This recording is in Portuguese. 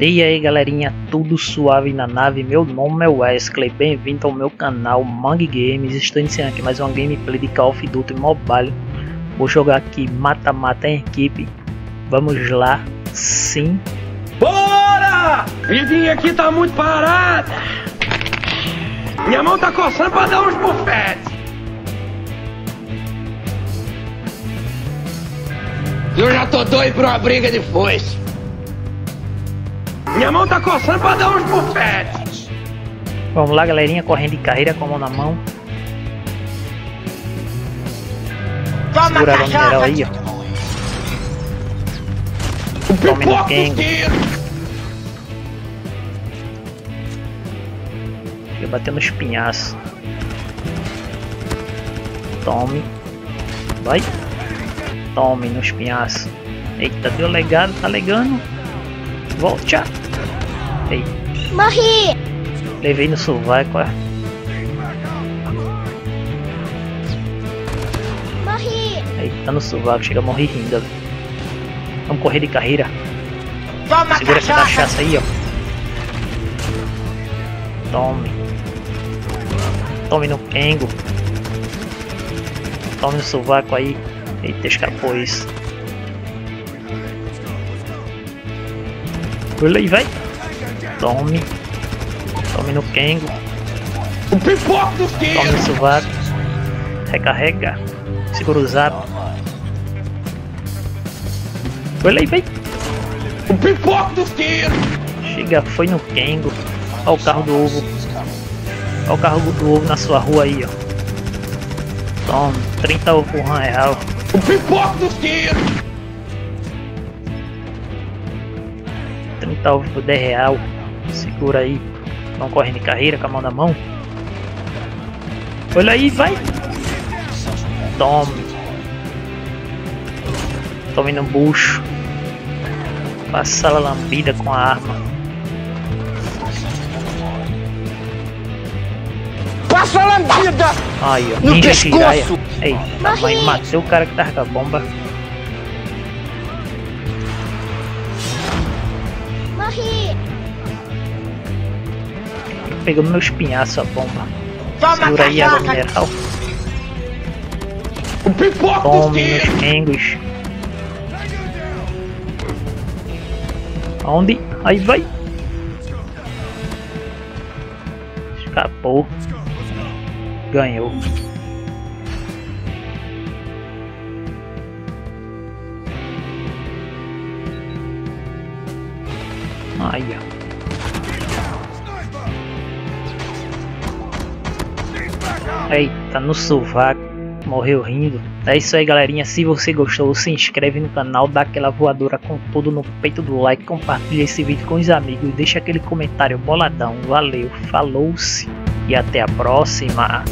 E aí galerinha, tudo suave na nave? Meu nome é Wesley, bem-vindo ao meu canal Mangue Games. Estou iniciando aqui mais uma gameplay de Call of Duty Mobile. Vou jogar aqui mata-mata em equipe. Vamos lá, sim. Bora! Vidinha aqui tá muito parada. Minha mão tá coçando pra dar uns bufetes. Eu já tô doido pra uma briga de foice. Minha mão tá coçando pra dar uns bufetes. Vamos lá galerinha, correndo de carreira com a mão na mão. Segura a mineral aí, ó. Tome no Kengo. Fica batendo os pinhaços. Tome. Vai. Tome nos pinhaços. Eita, deu legado, tá legando. Volta. Ei. Morri. Levei no sovaco, é. Morri. Eita, no sovaco, chega a morrer rindo. Vamos correr de carreira. Toma, segura essa cachaça aí, ó. Tome. Tome no Kengo. Tome no sovaco aí. Eita, escapou isso. Pula aí, vai. Tome. Tome no Kengo. Tome no sovaco. Recarrega. Segura o zap. Pula aí, vai. O pipoco dos tiros. Chega, foi no Kengo. Olha o carro do ovo. Olha o carro do ovo na sua rua aí, ó. Tome, 30 ovo por real. O pipoco dos tiros! 30 ovos por 10 real. Segura aí. Não corre de carreira com a mão na mão. Olha aí, vai! Tome. Tome no bucho. Passa a lambida com a arma. Passa a lambida! Aí, ó. No pescoço! Ei, a mãe matou o cara que tava com a bomba. Morri! Pegou meus pinhaços a bomba. Segura aí a água mineral. Tome nos Kengos. Aonde? Aí vai! Escapou. Ganhou. Aí, ó. Eita, no sovaco. Morreu rindo. É isso aí, galerinha. Se você gostou, se inscreve no canal, dá aquela voadora com tudo no peito do like, compartilha esse vídeo com os amigos, deixa aquele comentário boladão. Valeu, falou-se e até a próxima.